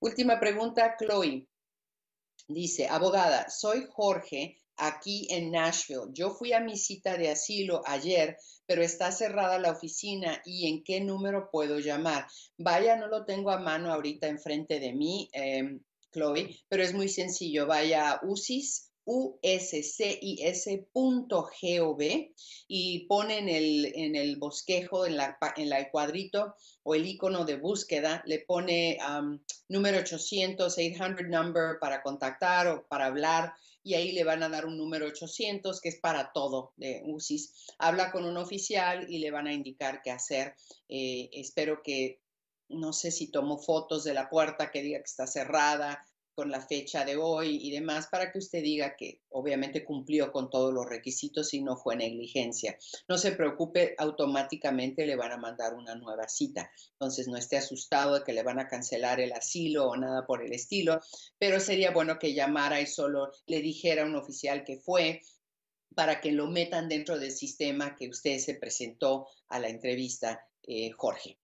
Última pregunta, Chloe. Dice, abogada, soy Jorge, aquí en Nashville. Yo fui a mi cita de asilo ayer, pero está cerrada la oficina y ¿en qué número puedo llamar? Vaya, no lo tengo a mano ahorita enfrente de mí, Chloe, pero es muy sencillo. Vaya a uscis.gov y pone en el bosquejo, en el cuadrito o el icono de búsqueda, le pone número 800, 800 number para contactar o para hablar, y ahí le van a dar un número 800 que es para todo de USCIS. Habla con un oficial y le van a indicar qué hacer. Espero que, no sé si tomó fotos de la puerta que diga que está cerrada, con la fecha de hoy y demás, para que usted diga que obviamente cumplió con todos los requisitos y no fue negligencia. No se preocupe, automáticamente le van a mandar una nueva cita. Entonces, no esté asustado de que le van a cancelar el asilo o nada por el estilo, pero sería bueno que llamara y solo le dijera a un oficial que fue, para que lo metan dentro del sistema que usted se presentó a la entrevista, Jorge.